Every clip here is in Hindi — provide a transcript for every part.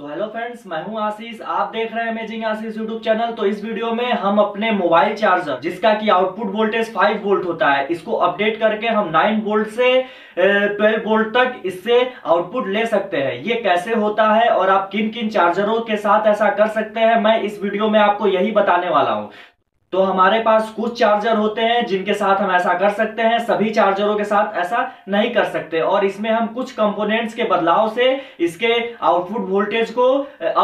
तो हेलो फ्रेंड्स, मैं हूं आशीष। आप देख रहे हैं अमेजिंग आशीष यूट्यूब चैनल। तो इस वीडियो में हम अपने मोबाइल चार्जर, जिसका कि आउटपुट वोल्टेज 5 वोल्ट होता है, इसको अपडेट करके हम 9 वोल्ट से 12 वोल्ट तक इससे आउटपुट ले सकते हैं। ये कैसे होता है और आप किन किन चार्जरों के साथ ऐसा कर सकते हैं, मैं इस वीडियो में आपको यही बताने वाला हूँ। तो हमारे पास कुछ चार्जर होते हैं जिनके साथ हम ऐसा कर सकते हैं, सभी चार्जरों के साथ ऐसा नहीं कर सकते, और इसमें हम कुछ कंपोनेंट्स के बदलाव से इसके आउटपुट वोल्टेज को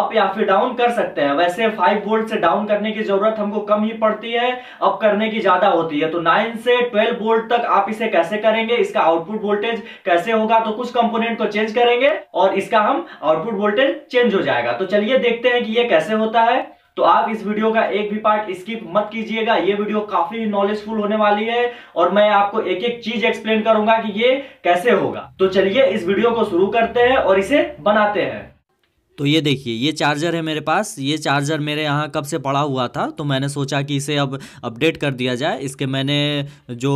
अप या फिर डाउन कर सकते हैं। वैसे 5 वोल्ट से डाउन करने की जरूरत हमको कम ही पड़ती है, अप करने की ज्यादा होती है। तो 9 से 12 वोल्ट तक आप इसे कैसे करेंगे, इसका आउटपुट वोल्टेज कैसे होगा, तो कुछ कंपोनेंट को चेंज करेंगे और इसका हम आउटपुट वोल्टेज चेंज हो जाएगा। तो चलिए देखते हैं कि ये कैसे होता है। तो आप इस वीडियो का एक भी पार्ट स्किप मत कीजिएगा, ये वीडियो काफी नॉलेजफुल होने वाली है और मैं आपको एक एक चीज एक्सप्लेन करूंगा कि ये कैसे होगा। तो चलिए इस वीडियो को शुरू करते हैं और इसे बनाते हैं। तो ये देखिए, ये चार्जर है मेरे पास। ये चार्जर मेरे यहाँ कब से पड़ा हुआ था, तो मैंने सोचा कि इसे अब अपडेट कर दिया जाए। इसके मैंने जो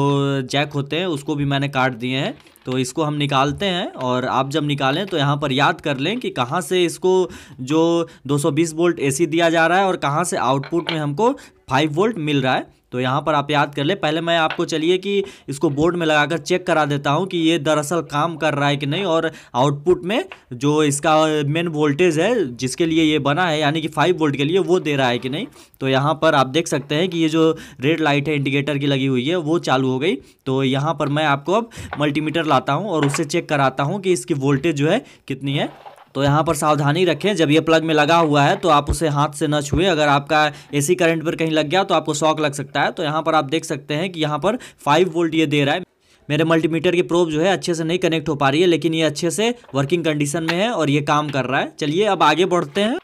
जैक होते हैं उसको भी मैंने काट दिए हैं। तो इसको हम निकालते हैं और आप जब निकालें तो यहाँ पर याद कर लें कि कहाँ से इसको जो 220 वोल्ट एसी दिया जा रहा है और कहाँ से आउटपुट में हमको 5 वोल्ट मिल रहा है। तो यहाँ पर आप याद कर ले। पहले मैं आपको, चलिए कि इसको बोर्ड में लगाकर चेक करा देता हूँ कि ये दरअसल काम कर रहा है कि नहीं, और आउटपुट में जो इसका मेन वोल्टेज है जिसके लिए ये बना है, यानी कि 5 वोल्ट के लिए, वो दे रहा है कि नहीं। तो यहाँ पर आप देख सकते हैं कि ये जो रेड लाइट है इंडिकेटर की लगी हुई है वो चालू हो गई। तो यहाँ पर मैं आपको अब मल्टीमीटर लाता हूँ और उससे चेक कराता हूँ कि इसकी वोल्टेज जो है कितनी है। तो यहाँ पर सावधानी रखें, जब ये प्लग में लगा हुआ है तो आप उसे हाथ से न छुए। अगर आपका एसी करंट पर कहीं लग गया तो आपको शॉक लग सकता है। तो यहाँ पर आप देख सकते हैं कि यहाँ पर 5 वोल्ट ये दे रहा है। मेरे मल्टीमीटर की प्रोब जो है अच्छे से नहीं कनेक्ट हो पा रही है, लेकिन ये अच्छे से वर्किंग कंडीशन में है और ये काम कर रहा है। चलिए अब आगे बढ़ते हैं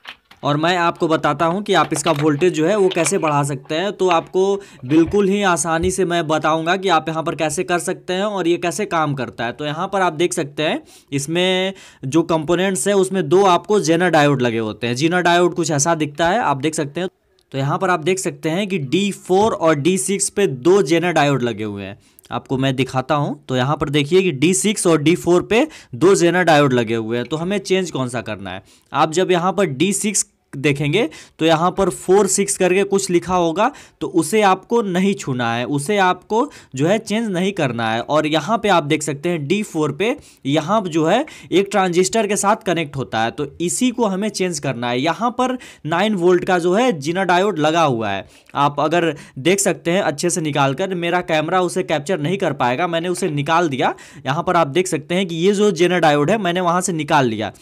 और मैं आपको बताता हूं कि आप इसका वोल्टेज जो है वो कैसे बढ़ा सकते हैं। तो आपको बिल्कुल ही आसानी से मैं बताऊंगा कि आप यहां पर कैसे कर सकते हैं और ये कैसे काम करता है। तो यहां पर आप देख सकते हैं, इसमें जो कंपोनेंट्स है उसमें 2 आपको जेनर डायोड लगे होते हैं। जेनर डायोड कुछ ऐसा दिखता है, आप देख सकते हैं। तो यहाँ पर आप देख सकते हैं कि D4 और D6 पे 2 जेनर डायोड लगे हुए हैं। आपको मैं दिखाता हूँ। तो यहाँ पर देखिए कि D6 और D4 पे 2 जेनर डायोड लगे हुए हैं। तो हमें चेंज कौन सा करना है। आप जब यहाँ पर D6 देखेंगे तो यहाँ पर 4-6 करके कुछ लिखा होगा, तो उसे आपको नहीं छूना है, उसे आपको जो है चेंज नहीं करना है। और यहाँ पे आप देख सकते हैं D4 पे यहाँ जो है एक ट्रांजिस्टर के साथ कनेक्ट होता है, तो इसी को हमें चेंज करना है। यहाँ पर 9 वोल्ट का जो है जीनर डायोड लगा हुआ है। आप अगर देख सकते हैं अच्छे से निकाल कर, मेरा कैमरा उसे कैप्चर नहीं कर पाएगा, मैंने उसे निकाल दिया। यहाँ पर आप देख सकते हैं कि ये जो जीनर डायोड है मैंने वहाँ से निकाल लिया।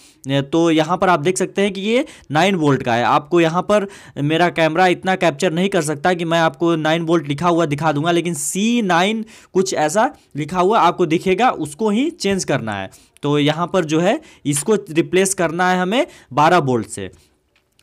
तो यहाँ पर आप देख सकते हैं कि ये 9 वोल्ट का है। आपको यहाँ पर मेरा कैमरा इतना कैप्चर नहीं कर सकता कि मैं आपको 9 वोल्ट लिखा हुआ दिखा दूंगा, लेकिन C9 कुछ ऐसा लिखा हुआ आपको दिखेगा, उसको ही चेंज करना है। तो यहाँ पर जो है इसको रिप्लेस करना है हमें 12 वोल्ट से।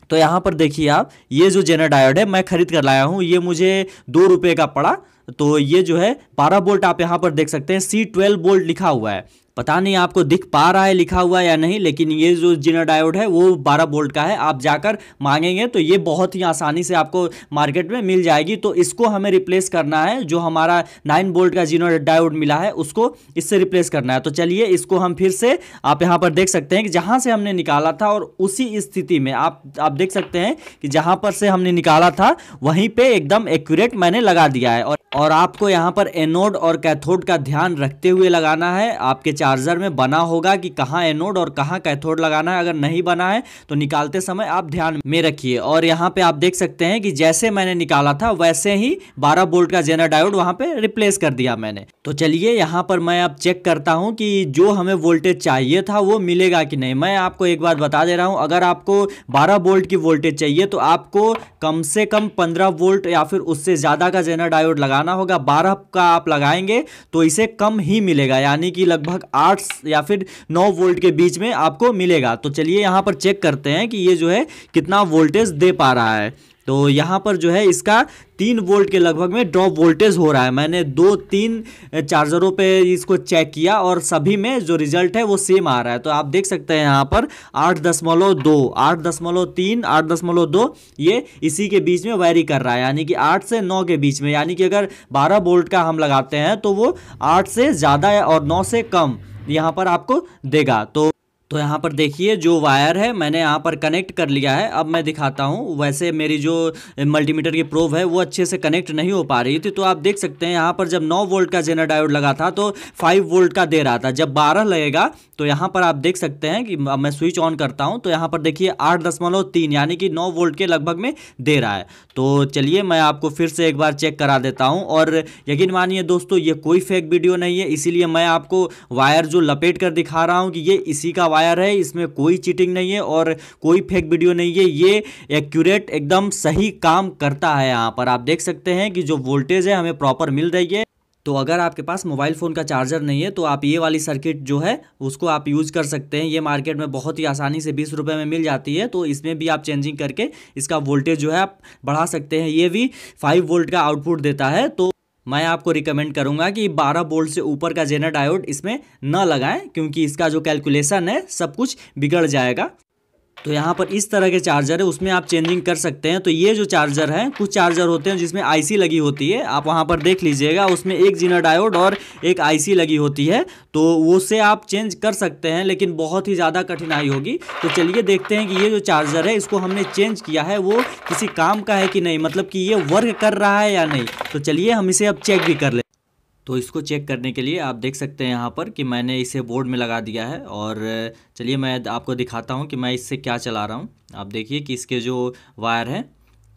तो यहाँ पर देखिए आप, ये जो जेनर डायोड है मैं खरीद कर लाया हूँ, ये मुझे ₹2 का पड़ा। तो ये जो है 12 वोल्ट आप यहाँ पर देख सकते हैं, C12 वोल्ट लिखा हुआ है। पता नहीं आपको दिख पा रहा है लिखा हुआ या नहीं, लेकिन ये जो जीनर डायोड है वो 12 वोल्ट का है। आप जाकर मांगेंगे तो ये बहुत ही आसानी से आपको मार्केट में मिल जाएगी। तो इसको हमें रिप्लेस करना है। जो हमारा 9 वोल्ट का जीनर डायोड मिला है उसको इससे रिप्लेस करना है। तो चलिए इसको हम फिर से, आप यहाँ पर देख सकते हैं कि जहाँ से हमने निकाला था और उसी स्थिति में आप देख सकते हैं कि जहाँ पर से हमने निकाला था वहीं पर एकदम एक्यूरेट मैंने लगा दिया है। और आपको यहाँ पर एनोड और कैथोड का ध्यान रखते हुए लगाना है। आपके चार्जर में बना होगा कि कहाँ एनोड और कहाँ कैथोड लगाना है। अगर नहीं बना है तो निकालते समय आप ध्यान में रखिए। और यहाँ पे आप देख सकते हैं कि जैसे मैंने निकाला था वैसे ही 12 वोल्ट का जेनर डायोड वहाँ पे रिप्लेस कर दिया मैंने। तो चलिए यहाँ पर मैं अब चेक करता हूँ कि जो हमें वोल्टेज चाहिए था वो मिलेगा कि नहीं। मैं आपको एक बात बता दे रहा हूँ, अगर आपको 12 वोल्ट की वोल्टेज चाहिए तो आपको कम से कम 15 वोल्ट या फिर उससे ज़्यादा का जेनर डायोड लगाना होगा। 12 का आप लगाएंगे तो इसे कम ही मिलेगा, यानी कि लगभग 8 या फिर 9 वोल्ट के बीच में आपको मिलेगा। तो चलिए यहाँ पर चेक करते हैं कि ये जो है कितना वोल्टेज दे पा रहा है। तो यहाँ पर जो है इसका 3 वोल्ट के लगभग में ड्रॉप वोल्टेज हो रहा है। मैंने 2-3 चार्जरों पे इसको चेक किया और सभी में जो रिजल्ट है वो सेम आ रहा है। तो आप देख सकते हैं यहाँ पर 8.2, 8.3, 8.2 ये इसी के बीच में वैरी कर रहा है, यानी कि 8 से 9 के बीच में। यानी कि अगर 12 वोल्ट का हम लगाते हैं तो वो 8 से ज़्यादा और 9 से कम यहाँ पर आपको देगा। तो तो यहाँ पर देखिए जो वायर है मैंने यहाँ पर कनेक्ट कर लिया है। अब मैं दिखाता हूँ। वैसे मेरी जो मल्टीमीटर की प्रोब है वो अच्छे से कनेक्ट नहीं हो पा रही थी, तो आप देख सकते हैं यहाँ पर जब 9 वोल्ट का जेनर डायोड लगा था तो 5 वोल्ट का दे रहा था। जब 12 लगेगा तो यहाँ पर आप देख सकते हैं कि अब मैं स्विच ऑन करता हूँ तो यहाँ पर देखिए 8.3 यानी कि 9 वोल्ट के लगभग में दे रहा है। तो चलिए मैं आपको फिर से एक बार चेक करा देता हूँ। और यकीन मानिए दोस्तों ये कोई फेक वीडियो नहीं है, इसीलिए मैं आपको वायर जो लपेट कर दिखा रहा हूँ कि ये इसी का वायर है, इसमें कोई चीटिंग नहीं है और कोई फेक वीडियो नहीं है। ये एक्यूरेट एकदम सही काम करता है। यहाँ पर आप देख सकते हैं कि जो वोल्टेज है हमें प्रॉपर मिल रही है। तो अगर आपके पास मोबाइल फ़ोन का चार्जर नहीं है तो आप ये वाली सर्किट जो है उसको आप यूज़ कर सकते हैं। ये मार्केट में बहुत ही आसानी से 20 रुपए में मिल जाती है। तो इसमें भी आप चेंजिंग करके इसका वोल्टेज जो है आप बढ़ा सकते हैं। ये भी 5 वोल्ट का आउटपुट देता है। तो मैं आपको रिकमेंड करूंगा कि 12 वोल्ट से ऊपर का जेनर डायोड इसमें न लगाएं, क्योंकि इसका जो कैलकुलेशन है सब कुछ बिगड़ जाएगा। तो यहाँ पर इस तरह के चार्जर है, उसमें आप चेंजिंग कर सकते हैं। तो ये जो चार्जर है, कुछ चार्जर होते हैं जिसमें आईसी लगी होती है, आप वहाँ पर देख लीजिएगा, उसमें एक जेनर डायोड और एक आईसी लगी होती है, तो वो से आप चेंज कर सकते हैं, लेकिन बहुत ही ज़्यादा कठिनाई होगी। तो चलिए देखते हैं कि ये जो चार्जर है इसको हमने चेंज किया है वो किसी काम का है कि नहीं, मतलब कि ये वर्क कर रहा है या नहीं। तो चलिए हम इसे अब चेक भी कर लें। तो इसको चेक करने के लिए आप देख सकते हैं यहाँ पर कि मैंने इसे बोर्ड में लगा दिया है। और चलिए मैं आपको दिखाता हूँ कि मैं इससे क्या चला रहा हूँ। आप देखिए कि इसके जो वायर हैं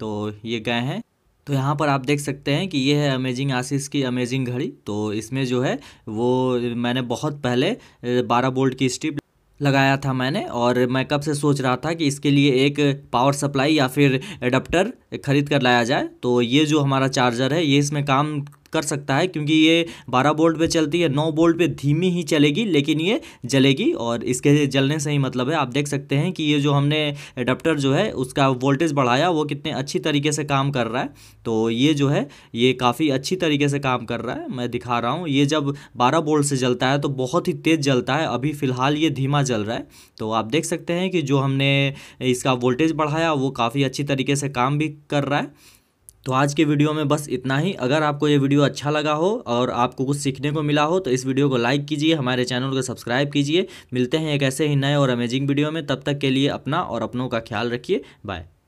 तो ये गए हैं। तो यहाँ पर आप देख सकते हैं कि ये है अमेजिंग आशीष की अमेजिंग घड़ी। तो इसमें जो है वो मैंने बहुत पहले 12 वोल्ट की स्ट्रिप लगाया था मैंने, और मैं कब से सोच रहा था कि इसके लिए एक पावर सप्लाई या फिर एडाप्टर ख़रीद कर लाया जाए। तो ये जो हमारा चार्जर है ये इसमें काम कर सकता है, क्योंकि ये 12 वोल्ट पे चलती है, 9 वोल्ट पे धीमी ही चलेगी लेकिन ये जलेगी, और इसके जलने से ही मतलब है। आप देख सकते हैं कि ये जो हमने एडाप्टर जो है उसका वोल्टेज बढ़ाया वो कितने अच्छी तरीके से काम कर रहा है। तो ये जो है ये काफ़ी अच्छी तरीके से काम कर रहा है, मैं दिखा रहा हूँ। ये जब 12 वोल्ट से जलता है तो बहुत ही तेज़ जलता है, अभी फ़िलहाल ये धीमा जल रहा है। तो आप देख सकते हैं कि जो हमने इसका वोल्टेज बढ़ाया वो काफ़ी अच्छी तरीके से काम भी कर रहा है। तो आज के वीडियो में बस इतना ही। अगर आपको ये वीडियो अच्छा लगा हो और आपको कुछ सीखने को मिला हो तो इस वीडियो को लाइक कीजिए, हमारे चैनल को सब्सक्राइब कीजिए। मिलते हैं एक ऐसे ही नए और अमेजिंग वीडियो में, तब तक के लिए अपना और अपनों का ख्याल रखिए। बाय।